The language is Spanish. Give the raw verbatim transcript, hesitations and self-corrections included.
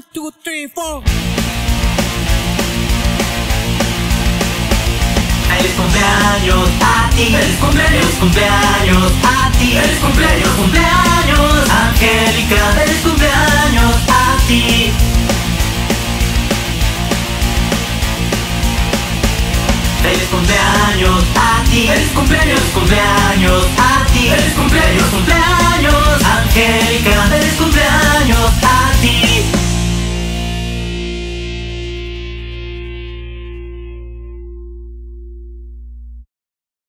One, two, three, four. Feliz cumpleaños a ti. Feliz cumpleaños, cumpleaños a ti. Feliz cumpleaños, cumpleaños Angélica. Feliz cumpleaños a ti. Feliz cumpleaños a ti. Feliz cumpleaños, cumpleaños a ti. Feliz cumpleaños, cumpleaños Angélica.